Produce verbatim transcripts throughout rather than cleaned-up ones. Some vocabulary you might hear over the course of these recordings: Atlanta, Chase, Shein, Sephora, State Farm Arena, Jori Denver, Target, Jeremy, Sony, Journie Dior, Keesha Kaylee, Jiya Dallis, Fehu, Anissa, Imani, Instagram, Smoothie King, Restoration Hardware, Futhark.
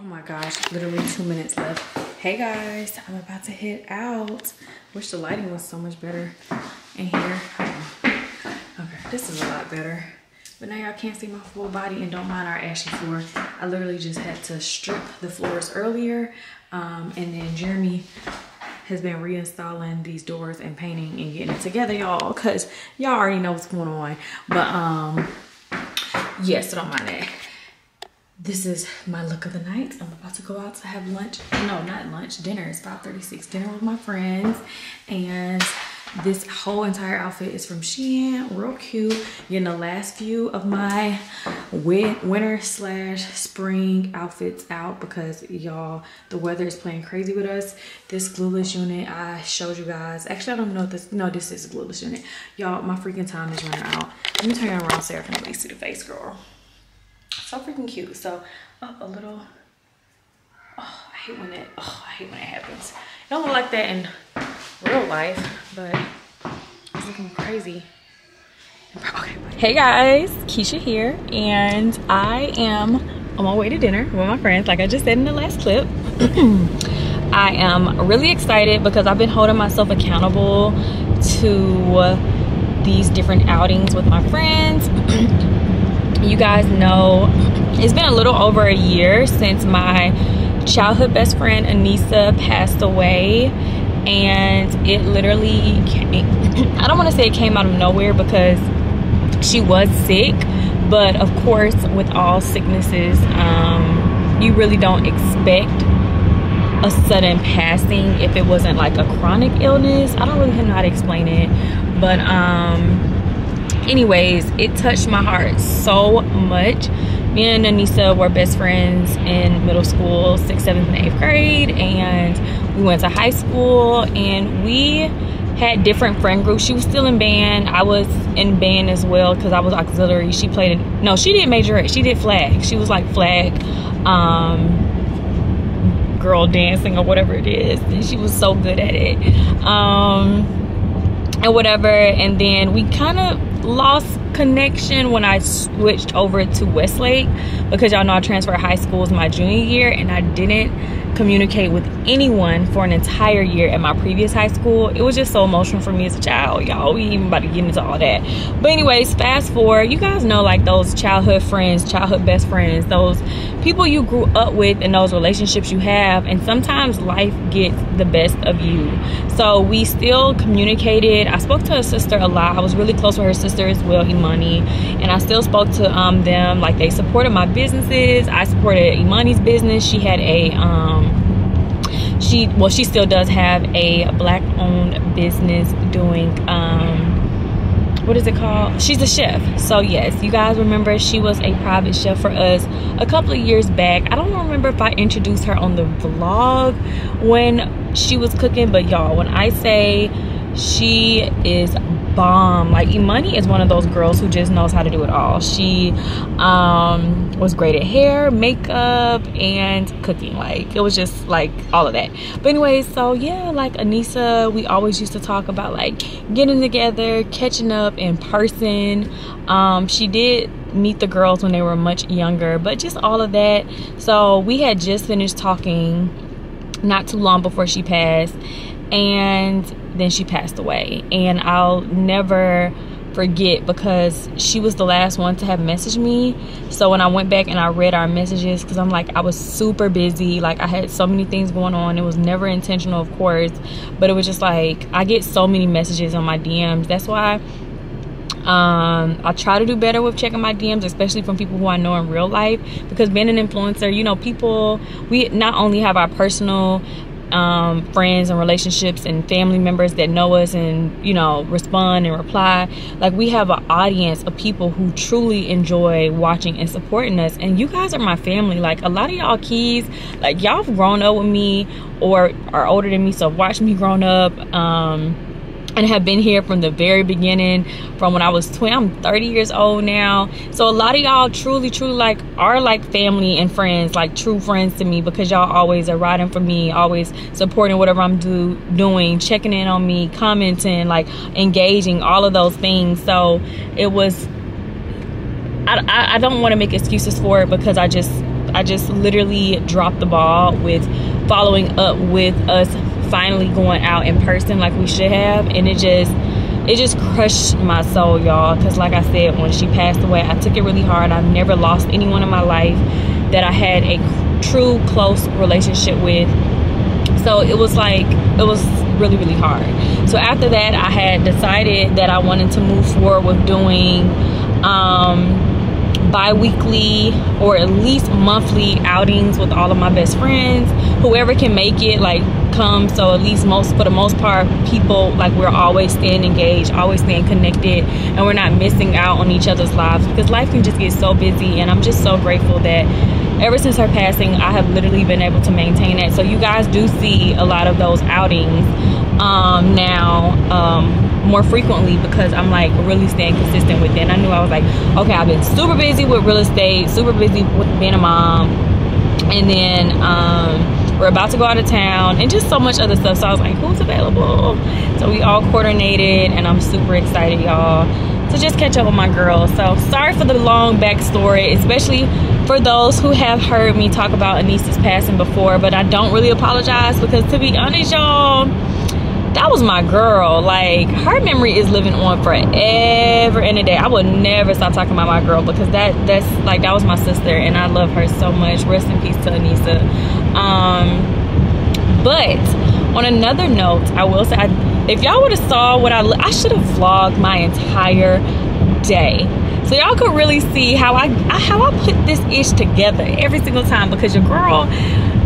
Oh my gosh, literally two minutes left. Hey guys, I'm about to head out. Wish the lighting was so much better in here. Okay, this is a lot better. But now y'all can't see my full body, and don't mind our ashy floor. I literally just had to strip the floors earlier. Um, and then Jeremy has been reinstalling these doors and painting and getting it together, y'all, because y'all already know what's going on. But um, yes, yeah, so don't mind that. This is my look of the night. I'm about to go out to have lunch. No, not lunch, dinner. It's five thirty-six, dinner with my friends. And this whole entire outfit is from Shein, real cute. You know, last few of my winter slash spring outfits out because y'all, the weather is playing crazy with us. This glueless unit I showed you guys. Actually, I don't know if this, no, this is a glueless unit. Y'all, my freaking time is running out. Let me turn around so I can really see the face, girl. So freaking cute. So oh, a little oh I hate when that oh I hate when it happens. It don't look like that in real life, but it's looking crazy. Okay, hey guys, Keesha here, and I am on my way to dinner with my friends, like I just said in the last clip. I am really excited because I've been holding myself accountable to these different outings with my friends. You guys know it's been a little over a year since my childhood best friend Anissa passed away, and it literally came, I don't want to say it came out of nowhere because she was sick, but of course with all sicknesses um, you really don't expect a sudden passing if it wasn't like a chronic illness. I don't really know how to explain it, but um anyways, it touched my heart so much. Me and Anissa were best friends in middle school, sixth, seventh, and eighth grade, and we went to high school, and we had different friend groups. She was still in band. I was in band as well because I was auxiliary. She played in, no, she didn't majorette. She did flag. She was like flag um, girl dancing or whatever it is, and she was so good at it. Um, and whatever, and then we kind of lost connection when I switched over to Westlake because y'all know I transferred high schools my junior year, and I didn't communicate with anyone for an entire year at my previous high school. It was just so emotional for me as a child, y'all. We even about to get into all that, but anyways, fast forward, you guys know, like those childhood friends, childhood best friends, those people you grew up with and those relationships you have, and sometimes life gets the best of you. So we still communicated. I spoke to her sister a lot. I was really close with her sister as well, Imani, and I still spoke to um, them. Like, they supported my businesses. I supported Imani's business. She had a um, she well she still does have a black owned business doing um, what is it called? She's a chef. So yes, you guys remember she was a private chef for us a couple of years back. I don't remember if I introduced her on the vlog when she was cooking, but y'all, when I say she is bomb, like Imani is one of those girls who just knows how to do it all. She um, was great at hair, makeup, and cooking. Like, it was just like all of that. But anyways, so yeah, like Anissa, we always used to talk about like getting together, catching up in person. Um, she did meet the girls when they were much younger, but just all of that. So we had just finished talking not too long before she passed, and then she passed away. And I'll never forget because she was the last one to have messaged me. So when I went back and I read our messages, because I'm like, I was super busy, like I had so many things going on. It was never intentional, of course, but it was just like I get so many messages on my D Ms. That's why um I try to do better with checking my D Ms, especially from people who I know in real life, because being an influencer, you know, people, we not only have our personal um friends and relationships and family members that know us and, you know, respond and reply, like we have an audience of people who truly enjoy watching and supporting us, and you guys are my family. Like, a lot of y'all kids, like y'all have grown up with me or are older than me, so watch me grown up um and have been here from the very beginning, from when I was twenty. I'm thirty years old now, so a lot of y'all truly truly like are like family and friends, like true friends to me, because y'all always are riding for me, always supporting whatever I'm do doing, checking in on me, commenting, like engaging, all of those things. So it was, I, I, I don't want to make excuses for it because I just I just literally dropped the ball with following up with us finally going out in person like we should have, and it just it just crushed my soul, y'all, because like I said, when she passed away, I took it really hard. I've never lost anyone in my life that I had a true close relationship with, so it was like it was really really hard. So after that, I had decided that I wanted to move forward with doing um bi-weekly or at least monthly outings with all of my best friends, whoever can make it, like come. So at least most for the most part people, like, we're always staying engaged, always staying connected, and we're not missing out on each other's lives, because life can just get so busy. And I'm just so grateful that ever since her passing, I have literally been able to maintain that. So you guys do see a lot of those outings um now um more frequently, because I'm like really staying consistent with it. And I knew I was like, okay, I've been super busy with real estate, super busy with being a mom, and then um we're about to go out of town and just so much other stuff. So I was like, who's available? So we all coordinated, and I'm super excited, y'all, to just catch up with my girl. So sorry for the long backstory, especially for those who have heard me talk about Anissa's passing before, but I don't really apologize, because to be honest, y'all, that was my girl. Like, her memory is living on forever and a day. I will never stop talking about my girl, because that that's like, that was my sister, and I love her so much. Rest in peace to Anissa. Um, but on another note, I will say, I, if y'all would have saw what I I should have vlogged my entire day, so y'all could really see how I how I put this ish together every single time. Because your girl,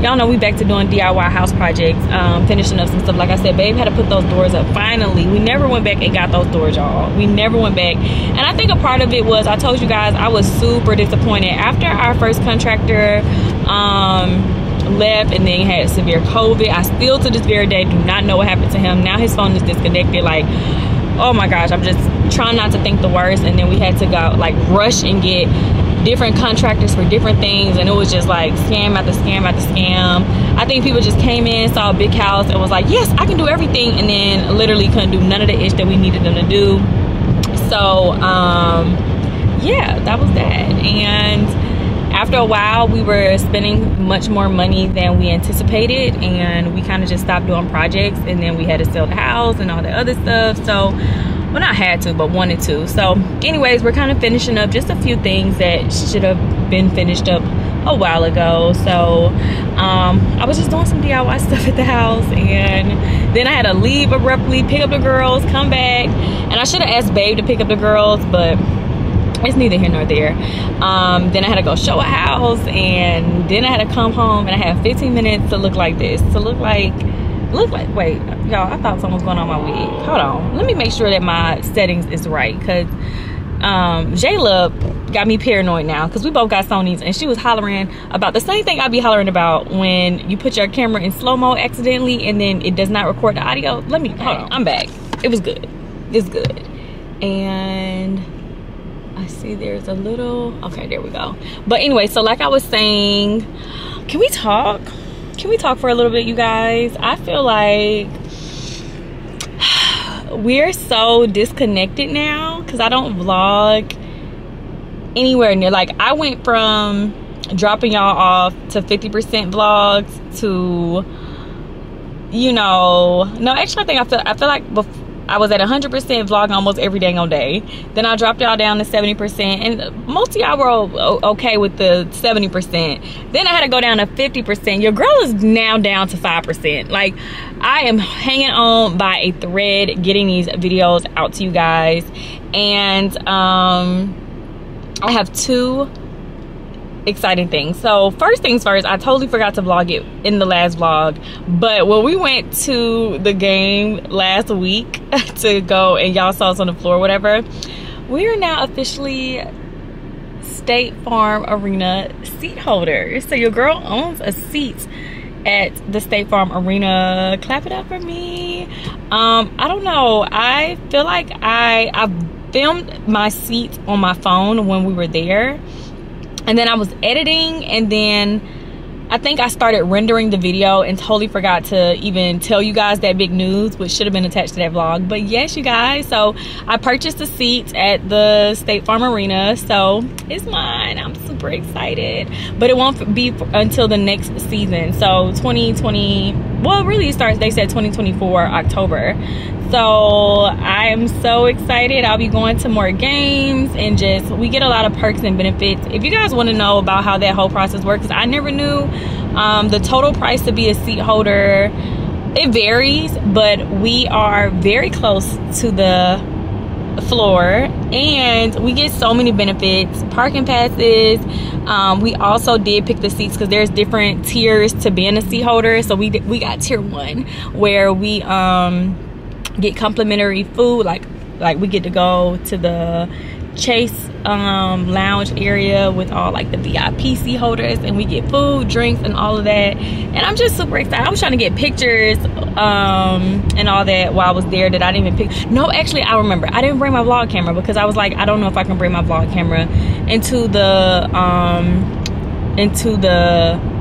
y'all know we back to doing D I Y house projects, um, finishing up some stuff. Like I said, babe had to put those doors up. Finally, we never went back and got those doors, y'all. We never went back. And I think a part of it was, I told you guys, I was super disappointed. After our first contractor um, left and then had severe COVID, I still to this very day do not know what happened to him. Now his phone is disconnected. Like, oh my gosh, I'm just trying not to think the worst. And then we had to go, like, rush and get different contractors for different things, and it was just like scam after scam after scam. I think people just came in, saw a big house, and was like, yes, I can do everything, and then literally couldn't do none of the ish that we needed them to do. So um yeah, that was that. And after a while, we were spending much more money than we anticipated, and we kind of just stopped doing projects, and then we had to sell the house and all the other stuff. So well, not had to, but wanted to. So anyways, we're kind of finishing up just a few things that should have been finished up a while ago. So um, I was just doing some D I Y stuff at the house, and then I had to leave abruptly, pick up the girls, come back. And I should have asked babe to pick up the girls, but it's neither here nor there. Um, then I had to go show a house, and then I had to come home, and I had fifteen minutes to look like this, to look like look like wait, y'all, I thought something was going on my wig. Hold on, let me make sure that my settings is right, because um Jayla got me paranoid now, because we both got Sony's, and she was hollering about the same thing I be hollering about when you put your camera in slow-mo accidentally and then it does not record the audio. Let me, hold on, I'm back. It was good, it's good. And I see there's a little, okay, there we go. But anyway, so like I was saying, can we talk Can we talk for a little bit, you guys? I feel like we're so disconnected now, because I don't vlog anywhere near. Like, I went from dropping y'all off to fifty percent vlogs to, you know, no, actually, I think I feel, I feel like before, I was at one hundred percent vlogging almost every dang on day. Then I dropped y'all down to seventy percent, and most of y'all were okay with the seventy percent. Then I had to go down to fifty percent. Your girl is now down to five percent. Like, I am hanging on by a thread getting these videos out to you guys. And um, I have two exciting things. So first things first, I totally forgot to vlog it in the last vlog, but when we went to the game last week to go, and y'all saw us on the floor, whatever, we are now officially State Farm Arena seat holders. So your girl owns a seat at the State Farm Arena. Clap it up for me. um I don't know, I feel like I I filmed my seat on my phone when we were there, and then I was editing, and then I think I started rendering the video and totally forgot to even tell you guys that big news, which should have been attached to that vlog. But yes, you guys, so I purchased a seat at the State Farm Arena, so it's mine. I'm super excited, but it won't be until the next season. So twenty twenty, well, really it starts, they said twenty twenty-four October. So I am so excited. I'll be going to more games and just, we get a lot of perks and benefits. If you guys want to know about how that whole process works, I never knew um, the total price to be a seat holder. It varies, but we are very close to the floor and we get so many benefits, parking passes. Um, we also did pick the seats because there's different tiers to being a seat holder. So we, we got tier one where we um, get complimentary food, like like we get to go to the Chase um, lounge area with all like the V I P seat holders, and we get food, drinks, and all of that. And I'm just super excited. I was trying to get pictures um, and all that while I was there that I didn't even pick. No, actually, I remember I didn't bring my vlog camera because I was like, I don't know if I can bring my vlog camera into the um, into the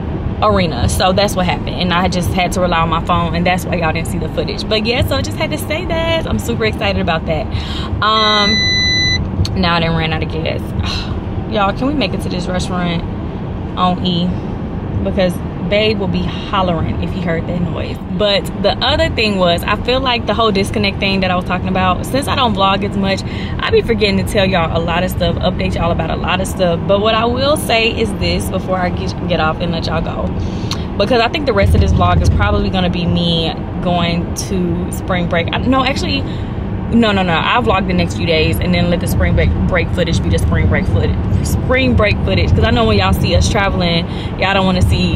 arena. So that's what happened, and I just had to rely on my phone, and that's why y'all didn't see the footage. But yeah, so I just had to say that I'm super excited about that. Um now I done ran out of gas. Y'all, can we make it to this restaurant on E, because Babe will be hollering if he heard that noise. But the other thing was, I feel like the whole disconnect thing that I was talking about, since I don't vlog as much, I be forgetting to tell y'all a lot of stuff, update y'all about a lot of stuff. But what I will say is this before I get, get off and let y'all go, because I think the rest of this vlog is probably gonna be me going to spring break. I, no, actually, no, no, no. I'll vlog the next few days and then let the spring break, break footage be the spring break footage. Spring break footage, because I know when y'all see us traveling, y'all don't wanna see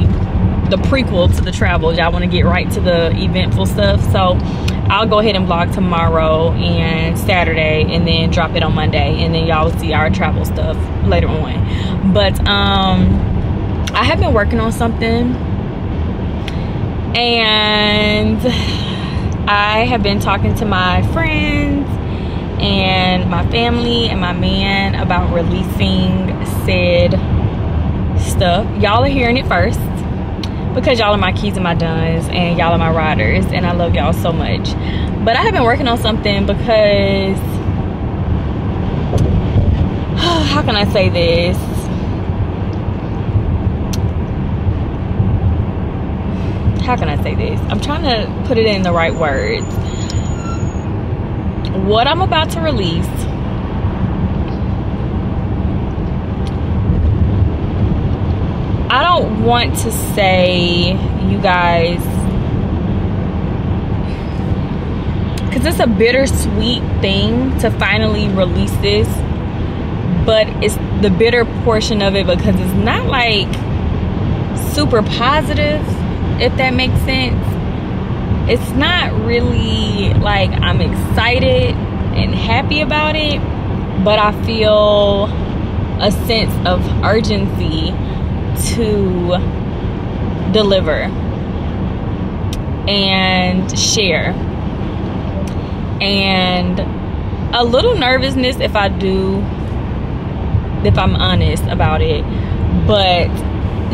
the prequel to the travel. Y'all want to get right to the eventful stuff. So I'll go ahead and vlog tomorrow and Saturday and then drop it on Monday, and then y'all will see our travel stuff later on. But um I have been working on something, and I have been talking to my friends and my family and my man about releasing said stuff. Y'all are hearing it first, because y'all are my keys and my duns, and y'all are my riders, and I love y'all so much. But I have been working on something because, how can I say this? How can I say this? I'm trying to put it in the right words. What I'm about to release, I don't want to say, you guys, because it's a bittersweet thing to finally release this, but it's the bitter portion of it because it's not like super positive, if that makes sense. It's not really like I'm excited and happy about it, but I feel a sense of urgency to deliver and share, and a little nervousness if I do, if I'm honest about it. But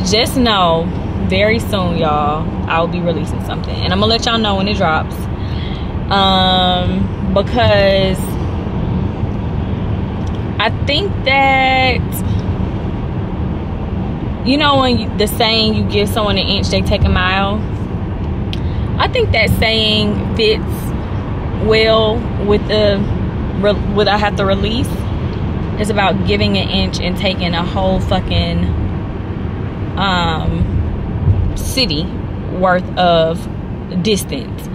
just know, very soon, y'all, I'll be releasing something, and I'm gonna let y'all know when it drops, um because I think that, you know, when you, the saying, you give someone an inch, they take a mile. I think that saying fits well with the what I have to release. It's about giving an inch and taking a whole fucking um, city worth of distance.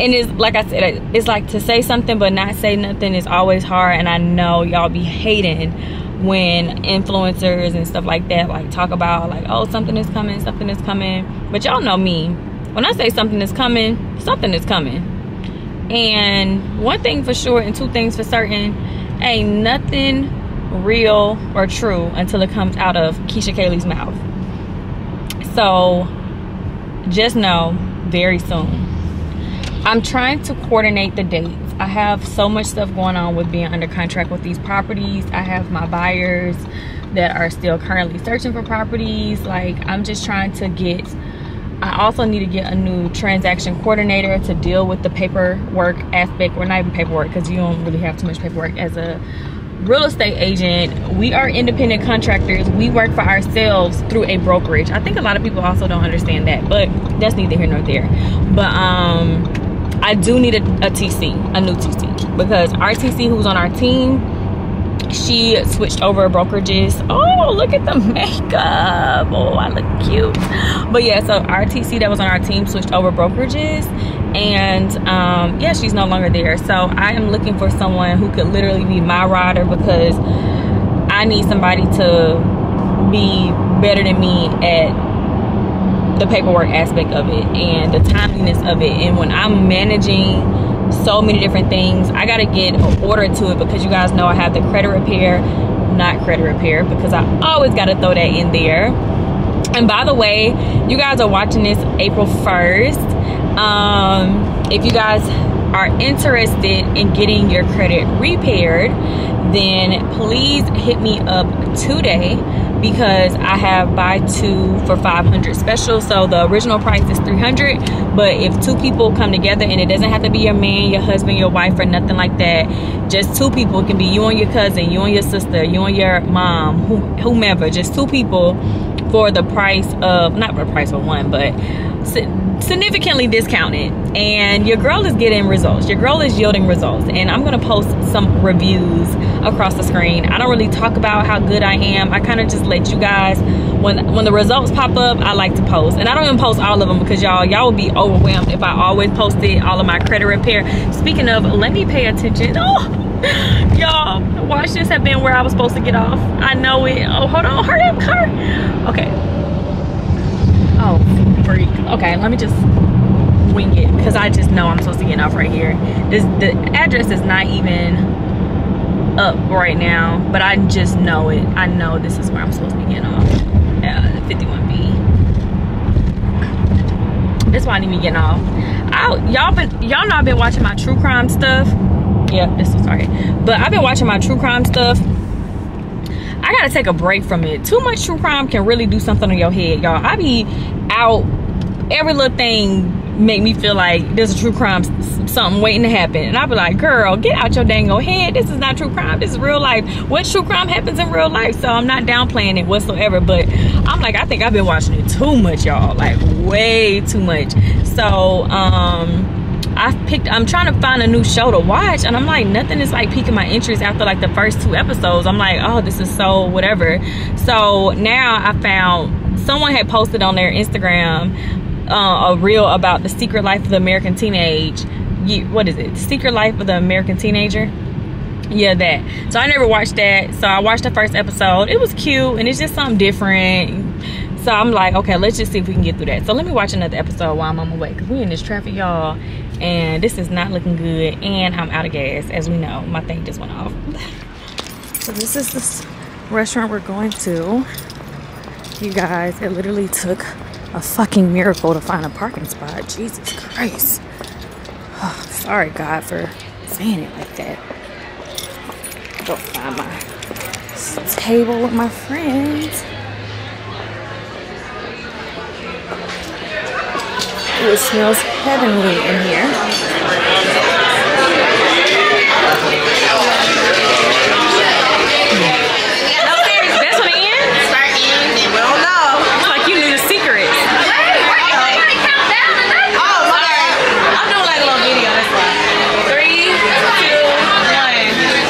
And it's like I said, it's like to say something but not say nothing is always hard. And I know y'all be hating when influencers and stuff like that like talk about like, oh, something is coming, something is coming. But y'all know me, when I say something is coming, something is coming. And one thing for sure and two things for certain, ain't nothing real or true until it comes out of Keesha Kaylee's mouth. So just know, very soon. I'm trying to coordinate the dates. I have so much stuff going on with being under contract with these properties. I have my buyers that are still currently searching for properties. Like, I'm just trying to get, I also need to get a new transaction coordinator to deal with the paperwork aspect, or not even paperwork, because you don't really have too much paperwork as a real estate agent. We are independent contractors. We work for ourselves through a brokerage. I think a lot of people also don't understand that, but that's neither here nor there. But um, I do need a, a T C, a new T C, because our T C who's on our team, she switched over brokerages. Oh, look at the makeup. Oh, I look cute. But yeah, so our T C that was on our team switched over brokerages, and um yeah, she's no longer there. So I am looking for someone who could literally be my rider, because I need somebody to be better than me at the paperwork aspect of it and the timeliness of it. And when I'm managing so many different things, I gotta get an order to it, because you guys know I have the credit repair, not credit repair, because I always gotta throw that in there. And by the way, you guys are watching this April first. Um, if you guys are interested in getting your credit repaired, then please hit me up today, because I have buy two for five hundred special. So the original price is three hundred, but if two people come together, and it doesn't have to be your man, your husband, your wife, or nothing like that, just two people. It can be you and your cousin, you and your sister, you and your mom, whomever, just two people for the price of, not for the price of one, but significantly discounted. And your girl is getting results. Your girl is yielding results. And I'm gonna post some reviews across the screen. I don't really talk about how good I am. I kind of just let you guys, when when the results pop up, I like to post. And I don't even post all of them, because y'all y'all would be overwhelmed if I always posted all of my credit repair. Speaking of, let me pay attention. Oh, y'all, watch this have been where I was supposed to get off. I know it. Oh, hold on, hurry up, car. Okay. Oh, okay, let me just wing it, because I just know I'm supposed to get off right here. This, the address is not even up right now, but I just know it. I know this is where I'm supposed to be getting off. Uh, fifty-one B. That's why I need to be getting off. Y'all been y'all know I've been watching my true crime stuff. Yeah, this is sorry. But I've been watching my true crime stuff. I gotta take a break from it. Too much true crime can really do something on your head, y'all. I be out. Every little thing make me feel like there's a true crime, something waiting to happen. And I'll be like, girl, get out your dang old head. This is not true crime. This is real life. What true crime happens in real life? So I'm not downplaying it whatsoever. But I'm like, I think I've been watching it too much, y'all. Like, way too much. So, um... I've picked, I'm trying to find a new show to watch, and I'm like, nothing is like piquing my interest after like the first two episodes. I'm like, oh, this is so whatever. So now I found, someone had posted on their Instagram uh, a reel about the secret life of the American teenage, what is it? Secret life of the American teenager? Yeah, that. So I never watched that. So I watched the first episode. It was cute, and it's just something different. So I'm like, okay, let's just see if we can get through that. So let me watch another episode while I'm on my way, because we in this traffic, y'all, and this is not looking good, and I'm out of gas, as we know. My thing just went off. So this is this restaurant we're going to. You guys, it literally took a fucking miracle to find a parking spot. Jesus Christ. Oh, sorry, God, for saying it like that. Go find my table with my friends. It smells heavenly in here. Okay, that's what it ends? Well, no. It's like you knew the secrets. Wait, wait, wait, wait, count down and I oh, sorry. I'm doing like a little video, that's why. Three, two, one. I ain't gonna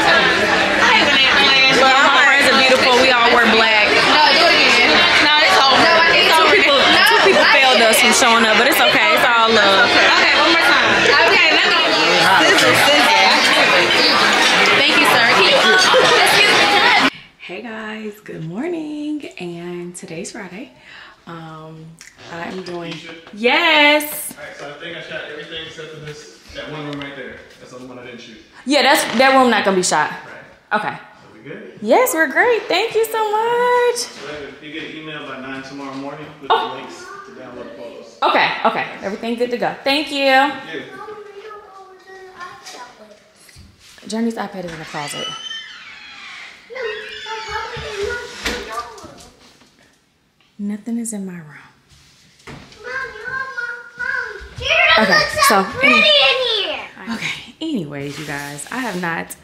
have plans. Well, my friends are beautiful. We all wear black. Us from showing up, but it's okay. It's all love. Okay, one more time. Okay, let me. Thank you, sir. Thank you. Hey guys, good morning. And today's Friday. Um, I'm doing. Yes. All right, so I think I shot everything except for this that one room right there. That's the only one I didn't shoot. Yeah, that's that room not gonna be shot. Right. Okay. So we good? Yes, we're great. Thank you so much. So you get an email by nine tomorrow morning with oh. the links. Okay, okay. Everything good to go. Thank you. Thank you. Journie's iPad is in the closet. Nothing is in my room. Mom, mom, mom. Okay, looks so, so pretty in here. Okay, anyways, you guys, I have not,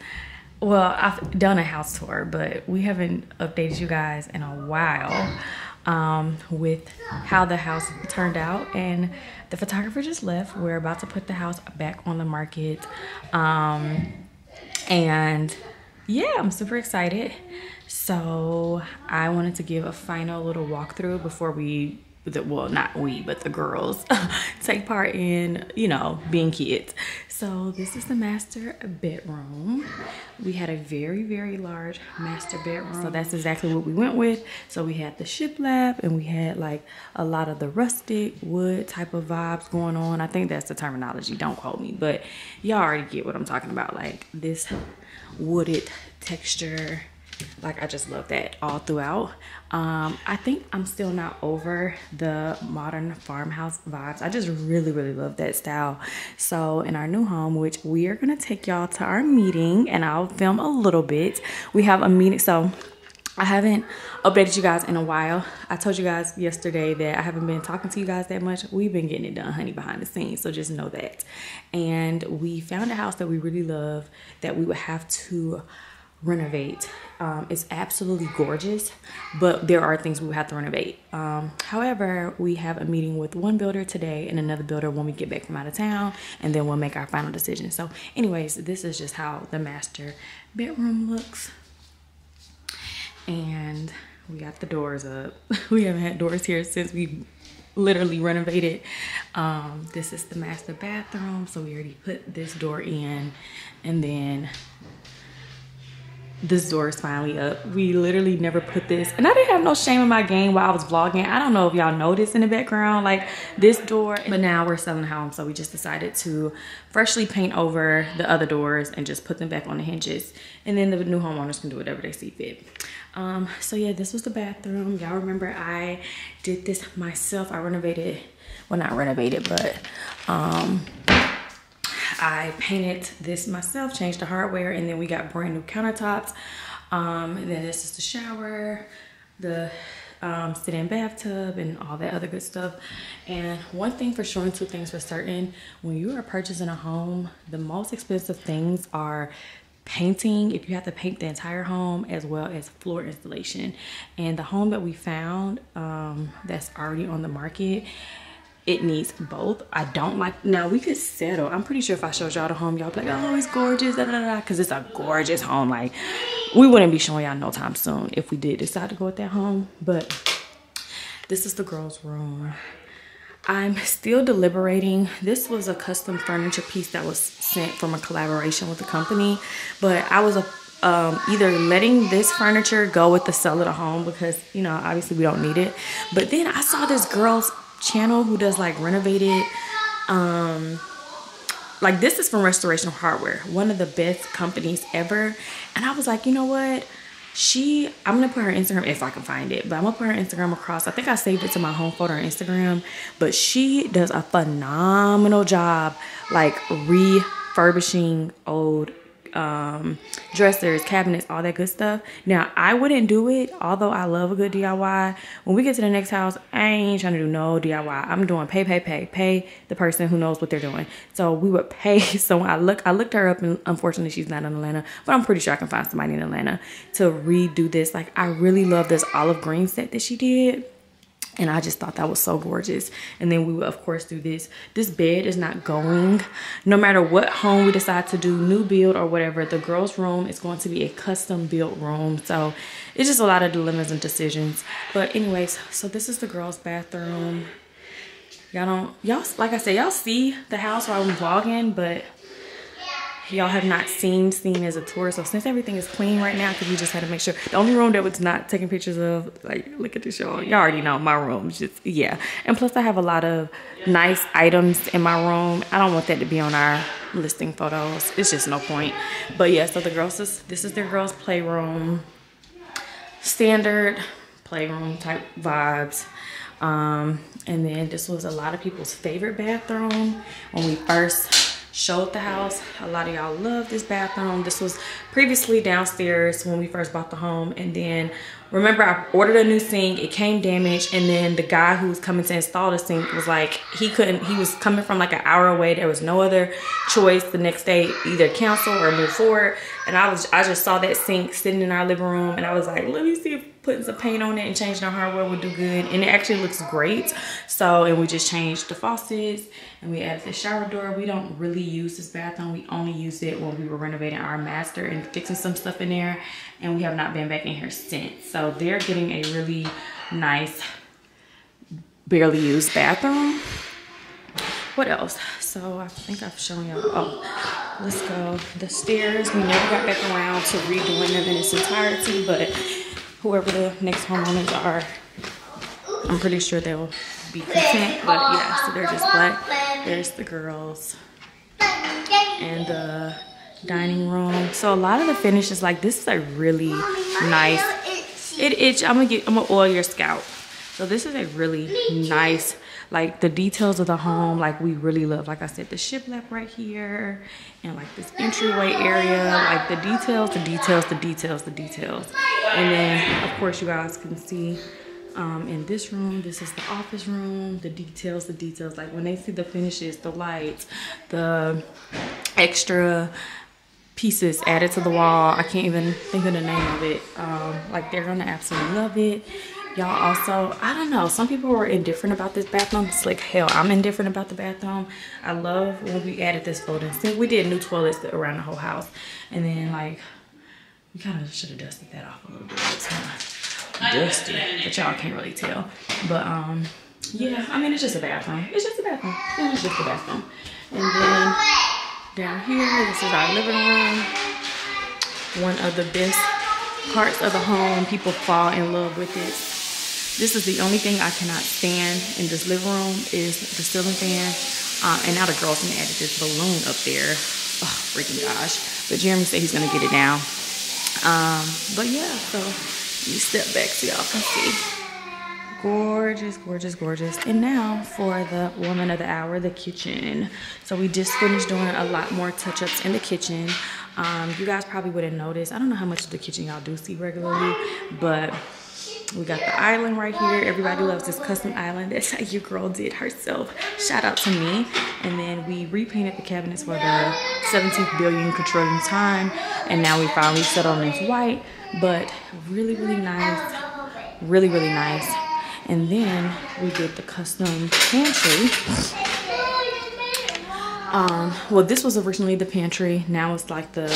well, I've done a house tour, but we haven't updated you guys in a while um, with how the house turned out. And the photographer just left. We're about to put the house back on the market. Um, and yeah, I'm super excited. So I wanted to give a final little walkthrough before we, well, not we, but the girls take part in, you know, being kids. So this is the master bedroom. We had a very, very large master bedroom. So that's exactly what we went with. So we had the shiplap and we had like a lot of the rustic wood type of vibes going on. I think that's the terminology, don't quote me, but y'all already get what I'm talking about. Like this wooded texture. Like, I just love that all throughout. Um, I think I'm still not over the modern farmhouse vibes. I just really, really love that style. So in our new home, which we are going to take y'all to our meeting, and I'll film a little bit. We have a meeting. So I haven't updated you guys in a while. I told you guys yesterday that I haven't been talking to you guys that much. We've been getting it done, honey, behind the scenes. So just know that. And we found a house that we really love that we would have to renovate. Um, it's absolutely gorgeous, but there are things we have to renovate. Um, however, we have a meeting with one builder today and another builder when we get back from out of town, and then we'll make our final decision. So anyways, this is just how the master bedroom looks. And we got the doors up. We haven't had doors here since we literally renovated. Um, this is the master bathroom. So we already put this door in, and then this door is finally up. We literally never put this, and I didn't have no shame in my game while I was vlogging. I don't know if y'all noticed in the background, like this door, but now we're selling home. So we just decided to freshly paint over the other doors and just put them back on the hinges. And then the new homeowners can do whatever they see fit. Um, so yeah, this was the bathroom. Y'all remember I did this myself. I renovated, well, not renovated, but, um, I painted this myself, changed the hardware, and then we got brand new countertops. Um, and then this is the shower, the um, sit-in bathtub, and all that other good stuff. And one thing for sure and two things for certain, when you are purchasing a home, the most expensive things are painting, if you have to paint the entire home, as well as floor installation. And the home that we found um, that's already on the market, it needs both. I don't like, now we could settle. I'm pretty sure if I showed y'all the home, y'all be like, oh, it's gorgeous, da da da, because it's a gorgeous home. Like, we wouldn't be showing y'all no time soon if we did decide to go with that home. But this is the girls' room. I'm still deliberating. This was a custom furniture piece that was sent from a collaboration with the company, but I was a, um, either letting this furniture go with the seller of the home because, you know, obviously we don't need it. But then I saw this girl's channel who does like renovated, um like this is from Restoration Hardware, one of the best companies ever. And I was like, you know what, she, I'm gonna put her Instagram if I can find it, but I'm gonna put her Instagram across. I think I saved it to my home folder on Instagram, but she does a phenomenal job like refurbishing old um dressers, cabinets, all that good stuff. Now I wouldn't do it, although I love a good D I Y. When we get to the next house, I ain't trying to do no D I Y. I'm doing pay pay pay pay the person who knows what they're doing. So we would pay someone. I look I looked her up, and unfortunately she's not in Atlanta, but I'm pretty sure I can find somebody in Atlanta to redo this. Like, I really love this olive green set that she did, and I just thought that was so gorgeous. And then we would, of course, do this. This bed is not going. No matter what home we decide to do, new build or whatever, the girls' room is going to be a custom built room. So it's just a lot of dilemmas and decisions. But anyways, so this is the girls' bathroom. Y'all don't, y'all, like I said, y'all see the house while I'm vlogging, but y'all have not seen seen as a tour. So since everything is clean right now, because we just had to make sure, the only room that was not taking pictures of, like, look at this, y'all, y'all already know my room, just, yeah. And plus I have a lot of nice items in my room. I don't want that to be on our listing photos. It's just no point. But yeah, so the girls, this, this is their girls' playroom, standard playroom type vibes. Um and then this was a lot of people's favorite bathroom when we first showed the house. A lot of y'all love this bathroom. This was previously downstairs when we first bought the home, and then remember I ordered a new sink, it came damaged, and then the guy who was coming to install the sink was like, he couldn't, he was coming from like an hour away, there was no other choice the next day, either cancel or move forward. And I was, I just saw that sink sitting in our living room, and I was like, let me see if putting some paint on it and changing the hardware would do good, and it actually looks great. So, and we just changed the faucets and we added the shower door. We don't really use this bathroom, we only used it when we were renovating our master and fixing some stuff in there, and we have not been back in here since. So they're getting a really nice, barely used bathroom. What else? So I think I've shown y'all. Oh, let's go. The stairs, we never got back around to redoing them in its entirety, but whoever the next homeowners are, I'm pretty sure they'll be content. But yeah, so they're just black. There's the girls and the dining room. So a lot of the finishes, like this is a really nice, it itch. I'm gonna get, I'm gonna oil your scalp. So this is a really nice, like the details of the home, like we really love. Like I said, the shiplap right here, and like this entryway area, like the details, the details, the details, the details. And then, of course, you guys can see um, in this room, this is the office room, the details, the details. Like when they see the finishes, the lights, the extra pieces added to the wall. I can't even think of the name of it. Um, like they're gonna absolutely love it. Y'all also, I don't know, some people were indifferent about this bathroom. It's like, hell, I'm indifferent about the bathroom. I love when we added this folding sink. We did new toilets around the whole house. And then, like, we kind of should have dusted that off a little bit. It's kind of dusty, but y'all can't really tell. But, um, yeah, I mean, it's just a bathroom. It's just a bathroom. It's just a bathroom. And then down here, this is our living room. One of the best parts of the home. People fall in love with it. This is the only thing I cannot stand in this living room is the ceiling fan. Um, and now the girls can add this balloon up there. Oh, freaking gosh. But Jeremy said he's going to get it down. Um, but yeah, so you step back so y'all can see. Gorgeous, gorgeous, gorgeous. And now for the woman of the hour, the kitchen. So we just finished doing a lot more touch-ups in the kitchen. Um, you guys probably wouldn't notice. I don't know how much of the kitchen y'all do see regularly, but we got the island right here. Everybody loves this custom island. That's how your girl did herself. Shout out to me. And then we repainted the cabinets for the seventeenth billion quadrillion time. And now we finally settled on this white, but really, really nice. Really, really nice. And then we did the custom pantry. Um, well, this was originally the pantry. Now it's like the,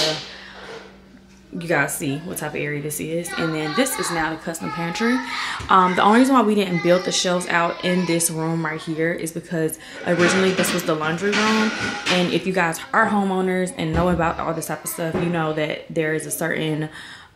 you guys see what type of area this is. And then this is now the custom pantry. Um, the only reason why we didn't build the shelves out in this room right here is because originally this was the laundry room. And if you guys are homeowners and know about all this type of stuff, you know that there is a certain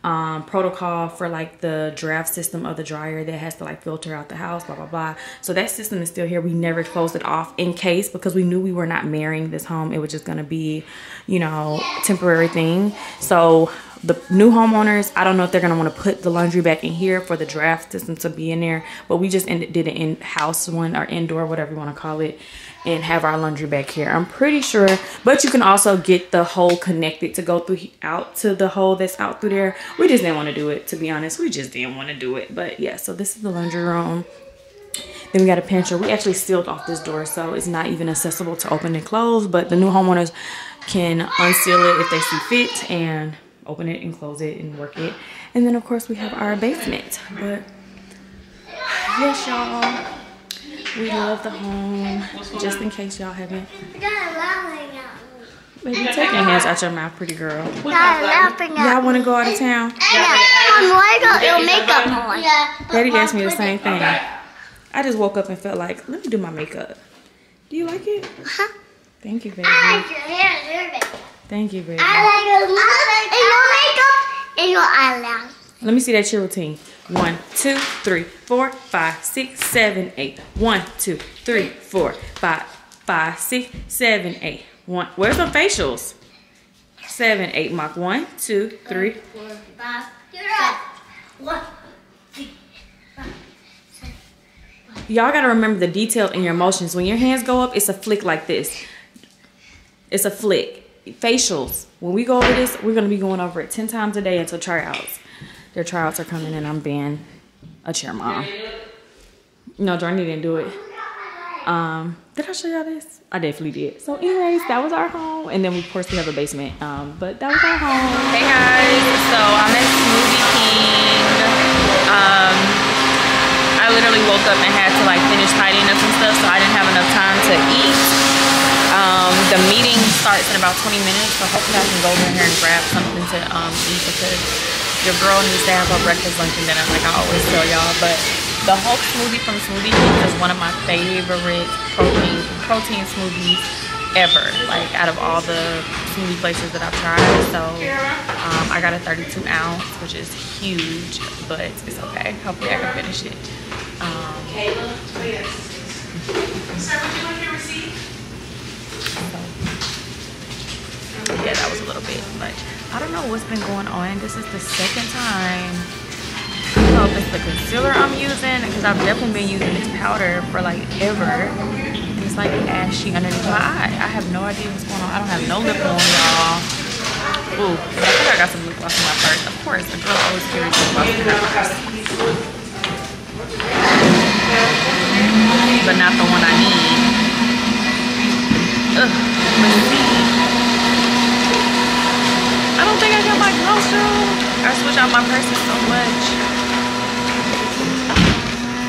Um, protocol for like the draft system of the dryer that has to like filter out the house, blah blah blah. So that system is still here. We never closed it off in case, because we knew we were not marrying this home. It was just gonna be, you know, temporary thing. So the new homeowners, I don't know if they're gonna want to put the laundry back in here for the draft system to be in there, but we just ended, did an in-house one or indoor, whatever you want to call it, and have our laundry back here. I'm pretty sure, but you can also get the hole connected to go through out to the hole that's out through there. We just didn't want to do it, to be honest. We just didn't want to do it. But yeah, so this is the laundry room. Then we got a pantry. We actually sealed off this door, so it's not even accessible to open and close, but the new homeowners can unseal it if they see fit and open it and close it and work it. And then of course we have our basement. But yes, y'all, we love the home. Just in case y'all haven't. Baby, take your hands out your mouth, pretty girl. Y'all want to go out of town? Yeah. I got your makeup on. Daddy asked me the same thing. I just woke up and felt like, let me do my makeup. Do you like it? Uh-huh. Thank you, baby. I like your hair and your makeup. Thank you, baby. I like your makeup and your makeup and your eyelash. Let me see that cheer routine. One, two, three, four, five, six, seven, eight. One, two, three, four, five, five, six, seven, eight. One. Where's the facials? Seven, eight. Mark. One, two, three, four, five, six, one, two, five, six. Y'all gotta remember the detail in your motions. When your hands go up, it's a flick like this. It's a flick. Facials. When we go over this, we're going to be going over it ten times a day until tryouts. Their tryouts are coming and I'm being a cheer mom. No, Journie didn't do it. Um, did I show y'all this? I definitely did. So anyways, that was our home. And then we, of course, we have a basement. Um, but that was our home. Hey guys, so I'm at Smoothie King. Um, I literally woke up and had to like finish tidying up some stuff, so I didn't have enough time to eat. Um, the meeting starts in about twenty minutes, so hopefully I can go over here and grab something to um, eat, because your girl needs to have her breakfast, lunch, and dinner, like I always tell y'all. But the Hulk smoothie from Smoothie King is one of my favorite protein protein smoothies ever. Like, out of all the smoothie places that I've tried. So um, I got a thirty-two ounce, which is huge, but it's okay. Hopefully I can finish it. Um, Kayla, please. Sir, would you like your receipt? Yeah, that was a little bit, but I don't know what's been going on. This is the second time. I don't know if it's the concealer I'm using, because I've definitely been using this powder for like ever. It's like ashy underneath my eye. I have no idea what's going on. I don't have no lip balm, y'all. Ooh, I think I got some lip gloss in my purse. Of course, a girl always carries lip gloss in my purse. But not the one I need. Ugh, let me see. I don't think I got my gloss, y'all. I switch out my purses so much.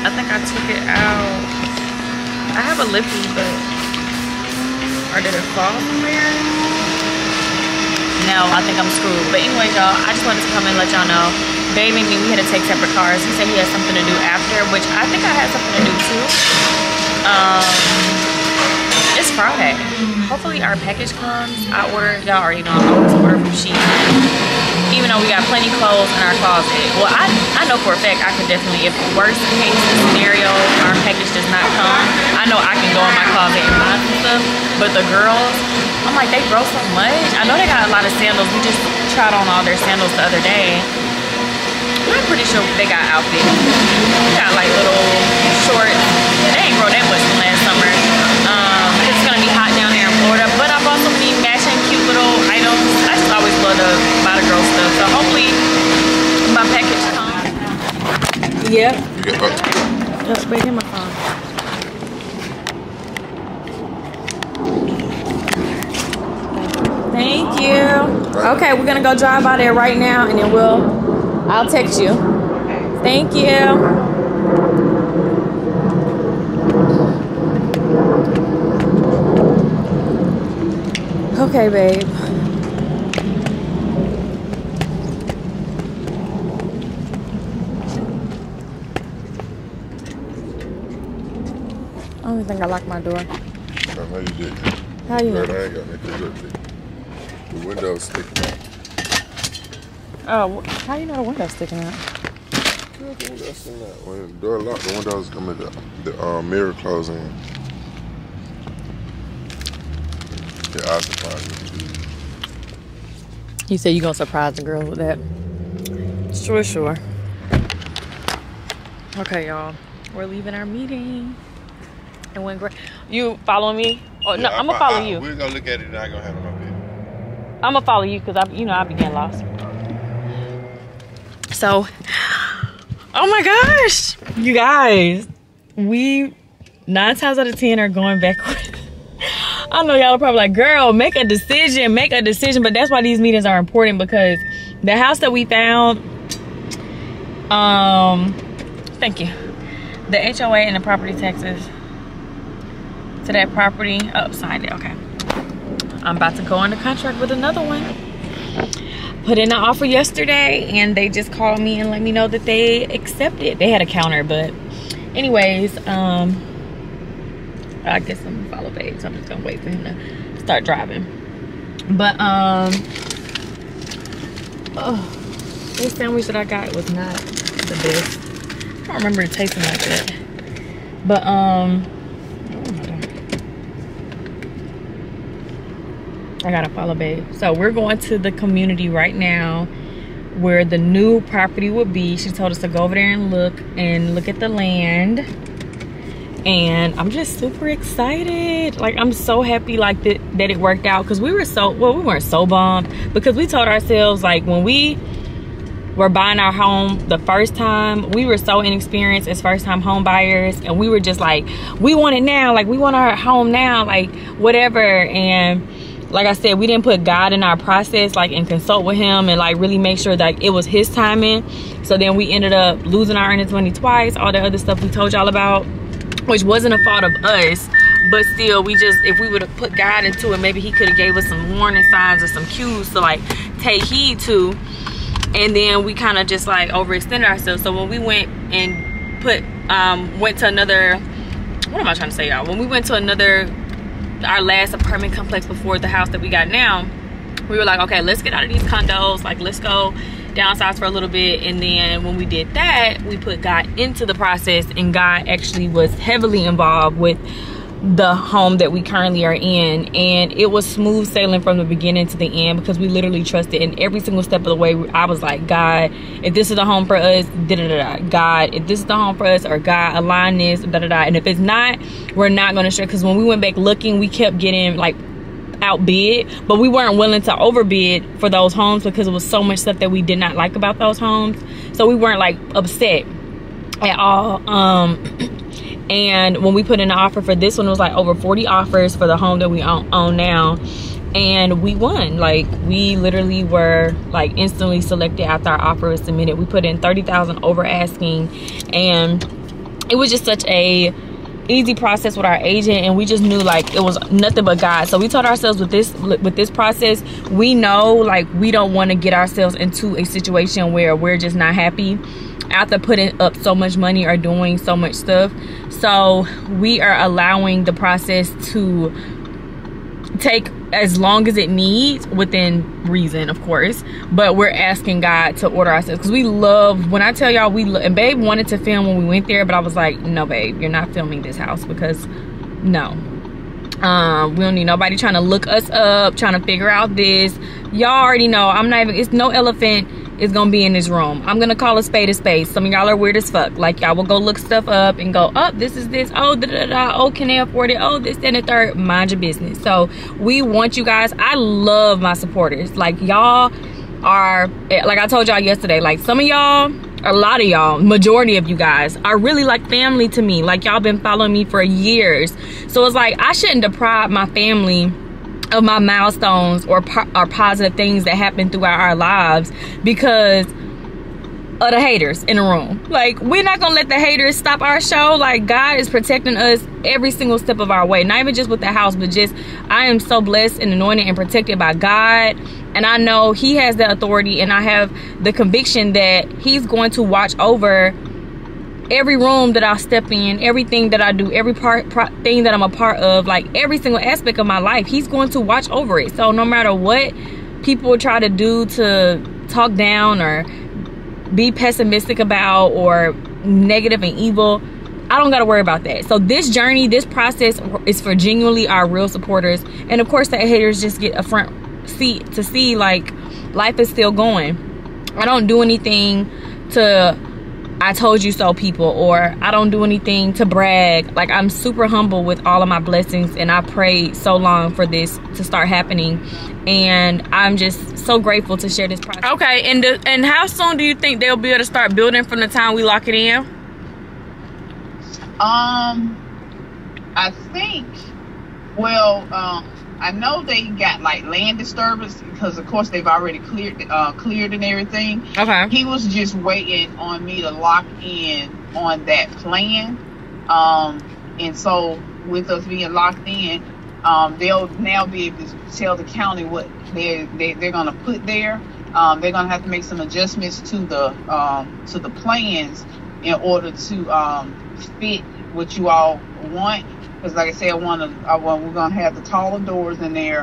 I think I took it out. I have a lippy, but... Or did it fall from there? No, I think I'm screwed. But anyways, y'all, I just wanted to come and let y'all know. Baby and me, we had to take separate cars. He said he had something to do after, which I think I had something to do too. Um, it's Friday. Hopefully our package comes. I ordered, y'all already know I always order from Shein. Even though we got plenty of clothes in our closet. Well, I, I know for a fact I could definitely, if worst case scenario, our package does not come, I know I can go in my closet and buy some stuff. But the girls, I'm like, they grow so much. I know they got a lot of sandals. We just tried on all their sandals the other day. I'm pretty sure they got outfits. They got like little shorts. They ain't grow that much from last summer. Um, it's gonna be hot down there in Florida, but I bought so many matching cute little items. I just always love to buy the girl stuff. So hopefully my package comes. Yep. You get up. Just bring in my phone. Thank you. Okay, we're gonna go drive by there right now, and then we'll I'll text you. Thank you. Okay, babe. I don't think I locked my door. No, no, you didn't. How you? No, I ain't got nothing to look at. The window's sticking out. Oh, how you know the window's sticking out? Yeah, the window's sticking out. When the door locked, the window's coming. The, the uh, mirror closing. Your eyes surprised me. You said you gonna surprise the girl with that? Sure, sure. Okay, y'all. We're leaving our meeting. It went great. You following me? Oh, yeah, no, I'm gonna follow I, you. We're gonna look at it and I'm gonna have it up here. I'm gonna follow you because I, you know, I be getting lost. So, oh my gosh, you guys, we nine times out of ten are going backwards. I know y'all are probably like, girl, make a decision, make a decision. But that's why these meetings are important, because the house that we found, um, thank you, the H O A and the property taxes. To that property upside it. Okay, I'm about to go under contract with another one. Put in an offer yesterday and they just called me and let me know that they accepted. They had a counter, but anyways, um I guess I'm gonna follow babe, so I'm just gonna wait for him to start driving. But um oh, this sandwich that I got was not the best. I don't remember it tasting like that, but um I gotta follow babe. So we're going to the community right now where the new property will be. She told us to go over there and look and look at the land. and I'm just super excited. Like, I'm so happy like that that it worked out, because we were so, well, we weren't so bummed, because we told ourselves, like, when we were buying our home the first time, we were so inexperienced as first-time home buyers, and we were just like, we want it now, like, we want our home now, like, whatever. And like I said, we didn't put God in our process, like, and consult with him and, like, really make sure that it was his timing. So then we ended up losing our earnest money twice, all the other stuff we told y'all about, which wasn't a fault of us, but still, we just, if we would have put God into it, maybe he could have gave us some warning signs or some cues to, like, take heed to. And then we kind of just, like, overextended ourselves. So when we went and put, um, went to another, what am I trying to say, y'all? When we went to another, our last apartment complex before the house that we got now, we were like, okay, let's get out of these condos, like, let's go downsize for a little bit. And then when we did that, we put God into the process, and God actually was heavily involved with the home that we currently are in. And it was smooth sailing from the beginning to the end, because we literally trusted in every single step of the way. I was like, God, if this is the home for us, da da da, God, if this is the home for us, or God, align this, da da da. And if it's not, we're not going to share, because when we went back looking, we kept getting, like, outbid, but we weren't willing to overbid for those homes, because it was so much stuff that we did not like about those homes. So we weren't, like, upset at all. Um, and when we put in an offer for this one, it was like over forty offers for the home that we own, own now, and we won. Like, we literally were, like, instantly selected after our offer was submitted. We put in thirty thousand over asking, and it was just such a easy process with our agent, and we just knew, like, it was nothing but God. So we told ourselves, with this with this process, we know, like, we don't want to get ourselves into a situation where we're just not happy after putting up so much money or doing so much stuff. So we are allowing the process to take as long as it needs, within reason, of course, but we're asking God to order ourselves, because we love, when I tell y'all, we lo- and babe wanted to film when we went there, but I was like, no babe, you're not filming this house, because no, um we don't need nobody trying to look us up, trying to figure out this. Y'all already know I'm not even, it's no elephant is gonna be in this room. I'm gonna call a spade a spade. Some of y'all are weird as fuck. Like, y'all will go look stuff up and go, oh, this is this, oh, da da da, oh, can they afford it, oh, this, that, and the third. Mind your business. So we want you guys, I love my supporters. Like, y'all are, like I told y'all yesterday, like, some of y'all, a lot of y'all, majority of you guys are really like family to me. Like, y'all been following me for years. So it's like, I shouldn't deprive my family of my milestones or, po or positive things that happen throughout our lives because of the haters in the room. Like, we're not gonna let the haters stop our show. Like, God is protecting us every single step of our way, not even just with the house, but just, I am so blessed and anointed and protected by God, and I know he has the authority, and I have the conviction that he's going to watch over every room that I step in, everything that I do, every part pro, thing that I'm a part of, like, every single aspect of my life, he's going to watch over it. So no matter what people try to do to talk down or be pessimistic about or negative and evil, I don't got to worry about that. So this journey, this process is for genuinely our real supporters. And of course the haters just get a front seat to see, like, life is still going. I don't do anything to I told you so people, or I don't do anything to brag. Like, I'm super humble with all of my blessings, and I prayed so long for this to start happening, and I'm just so grateful to share this process. Okay, and the, and how soon do you think they'll be able to start building from the time we lock it in? Um, I think, well, um, I know they got, like, land disturbance, because of course they've already cleared uh, cleared and everything. Okay. He was just waiting on me to lock in on that plan. Um, and so with us being locked in, um, they'll now be able to tell the county what they're, they, they're going to put there. Um, they're going to have to make some adjustments to the, um, to the plans in order to um, fit what you all want. Because, like I said, I want to. I want. We're gonna have the taller doors in there,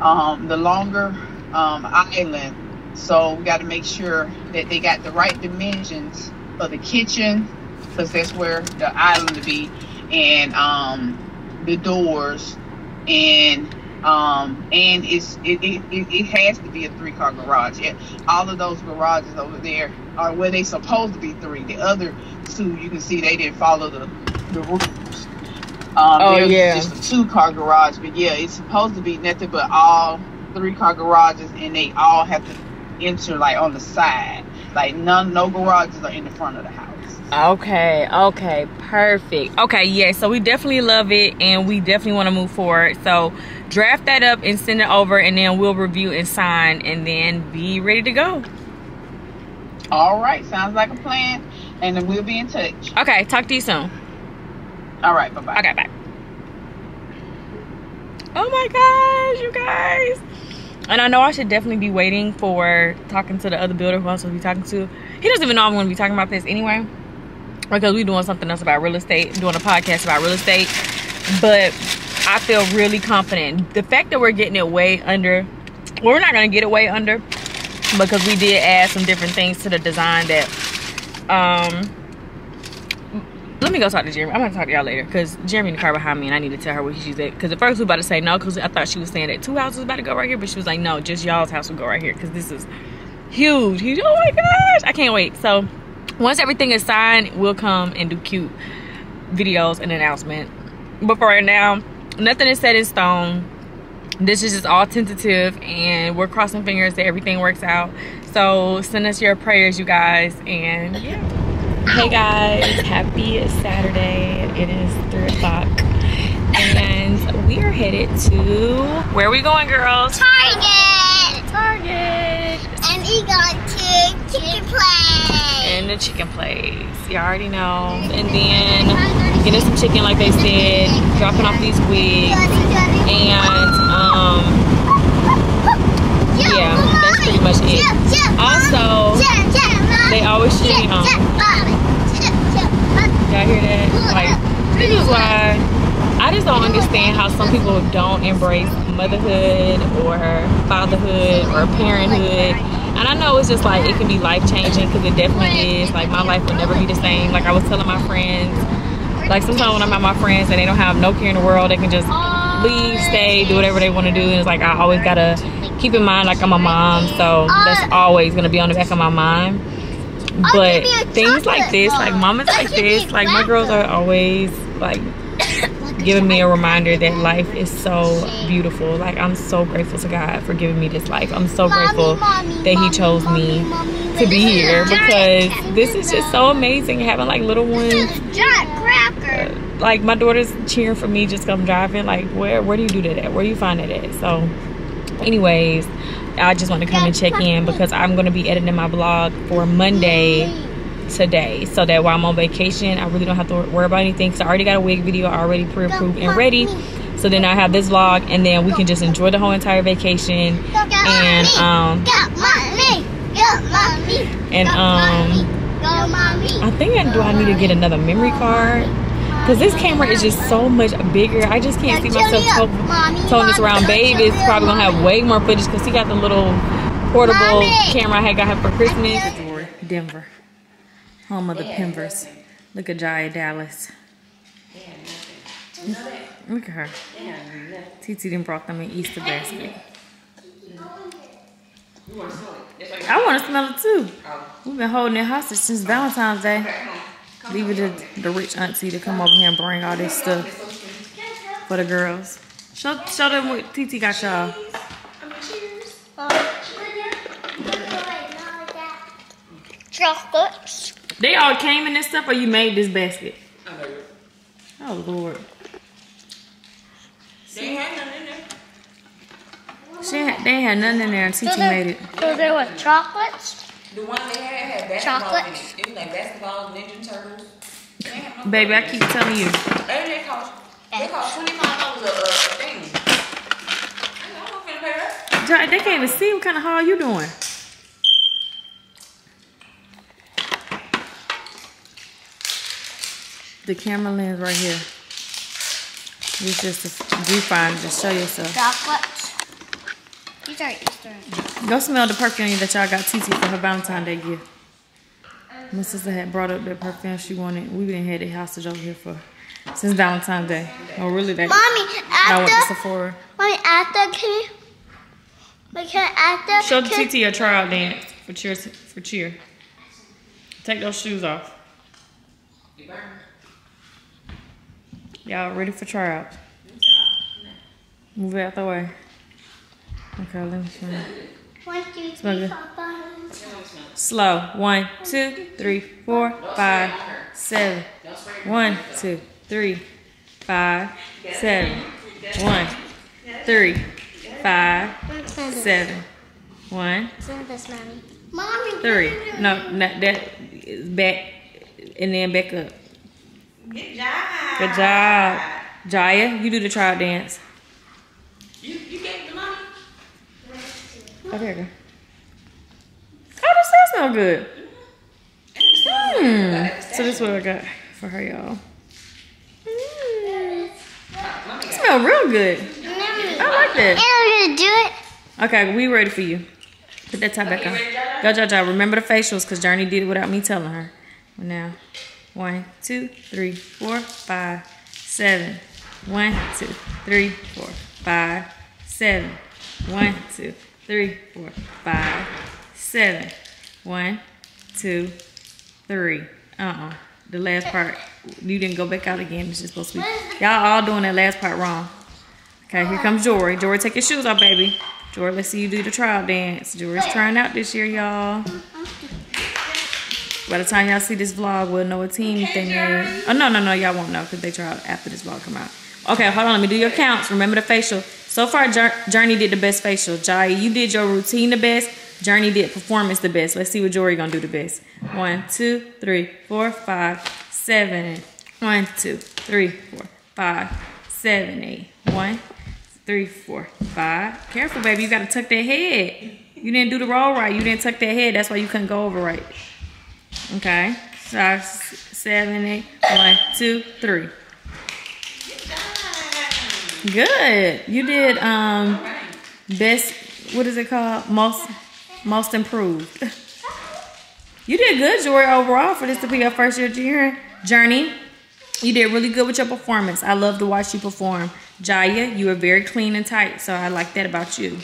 um, the longer um, island. So we got to make sure that they got the right dimensions of the kitchen, because that's where the island to be, and um, the doors, and um, and it's it, it it has to be a three car garage. Yeah, all of those garages over there are where they supposed to be three. The other two, you can see they didn't follow the the roofs. Um, oh, yeah. It's just a two-car garage, but yeah, it's supposed to be nothing but all three-car garages, and they all have to enter, like, on the side. Like, none, no garages are in the front of the house. Okay, okay, perfect. Okay, yeah, so we definitely love it, and we definitely want to move forward. So, draft that up and send it over, and then we'll review and sign, and then be ready to go. All right, sounds like a plan, and then we'll be in touch. Okay, talk to you soon. All right, bye-bye. Okay, bye. Oh my gosh, you guys. And I know I should definitely be waiting for talking to the other builder who I'm supposed to be talking to. He doesn't even know I'm going to be talking about this anyway, because we're doing something else about real estate, doing a podcast about real estate. But I feel really confident. The fact that we're getting it way under, well, we're not going to get it way under, because we did add some different things to the design that, um, let me go talk to Jeremy. I'm going to talk to y'all later, because Jeremy in the car behind me, and I need to tell her where she's at. Because at first we were about to say no, because I thought she was saying that two houses about to go right here. But she was like, no, just y'all's house will go right here, because this is huge. Huge. Oh, my gosh. I can't wait. So once everything is signed, we'll come and do cute videos and announcement. But for right now, nothing is set in stone. This is just all tentative, and we're crossing fingers that everything works out. So send us your prayers, you guys. And yeah. Hey guys, happy Saturday. It is three o'clock, and we are headed to... Where are we going, girls? Target! Target! And we got to Chicken Place. And the Chicken Place. You already know. And then getting some chicken like they said, dropping off these wigs, and um, yeah, that's pretty much it. Also, they always shoot um, y'all hear that? Like, this is why I just don't understand how some people don't embrace motherhood or fatherhood or parenthood. And I know it's just like, it can be life-changing, because it definitely is. Like, my life will never be the same. Like, I was telling my friends, like, sometimes when I'm at my friends and they don't have no care in the world, they can just leave, stay, do whatever they want to do. And it's like, I always gotta keep in mind, like, I'm a mom, so that's always gonna be on the back of my mind. But things like this, like mamas like this, like my girls are always like giving me a reminder that life is so beautiful. Like, I'm so grateful to God for giving me this life. I'm so grateful that He chose me to be here, because this is just so amazing, having like little ones. Uh, like, my daughter's cheering for me just come driving. Like, where where do you do that at? Where do you find it at? So anyways, I just want to come and check in, because I'm going to be editing my vlog for Monday today, so that while I'm on vacation, I really don't have to worry about anything, because I already got a wig video already pre-approved and ready. So then I have this vlog, and then we can just enjoy the whole entire vacation. And um and um I think I do I need to get another memory card, because this camera is just so much bigger. I just can't see myself towing this around. Babe is probably going to have way more footage, because he got the little portable Mommy. camera I had got him for Christmas. Jori Denver, home of the Pemvers. Look at Jiya Dallis. Look at her. T T done brought them an Easter basket. I want to smell it too. We've been holding it hostage since Valentine's Day. Leave it to the rich auntie to come over here and bring all this stuff for the girls. Show, show them what T T got y'all. Chocolates. They all came in this stuff, or you made this basket? Oh, Lord. They had nothing in there. She had, they had nothing in there, and T T so made it. So there were chocolates? The one they had had basketball in it. It was like basketball, Ninja Turtles. No Baby, I keep telling you. They cost twenty-five dollars a thing. I don't finna pay that. They can't even see what kind of haul you doing. The camera lens right here. It's just a viewfinder. Just show yourself. Chocolate. These are Easter. Go smell the perfume that y'all got T T for her Valentine's Day gift. My sister had brought up that perfume she wanted. We've been had the hostage over here for since Valentine's Day. Oh, really? That Mommy, after I went to Sephora. Mommy, after can you? Can after? Show can, T T a trial dance for cheer. For cheer. Take those shoes off. You burn. Y'all ready for tryout? Move it out the way. Okay, let me show you. One, two, three, four, five. Slow. One, two, three, four, five, seven. One, two, three, five, seven. One, three, five, seven. One. Three. No, not that. It's back and then back up. Good job. Good job. Jiya, you do the tryout dance. You you gave the money. Okay, go. Oh, this does smell good. Mm. So this is what I got for her, y'all. Mm. It smells real good. I like that. I'm gonna do it. Okay, we ready for you. Put that tie back on. Go, Jaja. Remember the facials, cause Journie did it without me telling her. Now, one, two, three, four, five, seven. One, two, three, four, five, seven. One, two, three, four, five, seven. One, two, three. Uh-uh. The last part, you didn't go back out again. It's just supposed to be. Y'all all doing that last part wrong. Okay, here comes Jori. Jori, take your shoes off, baby. Jori, let's see you do the trial dance. Jori's trying out this year, y'all. By the time y'all see this vlog, we'll know what team okay, thing is. Oh, no, no, no, y'all won't know because they tried after this vlog come out. Okay, hold on, let me do your counts. Remember the facial. So far, Journie did the best facial. Jiya, you did your routine the best. Journie did performance the best. Let's see what Jori gonna do the best. One, two, three, four, five, seven, eight. One, two, three, four, five, seven, eight. One, three, four, five. Careful, baby, you gotta tuck that head. You didn't do the roll right. You didn't tuck that head. That's why you couldn't go over right. Okay, five, seven, eight, one, two, three. Good. You did um best. What is it called? Most, most improved. You did good, Jori. Overall, for this to be your first year junior Journie, you did really good with your performance. I love to watch you perform. Jiya, you were very clean and tight, so I like that about you.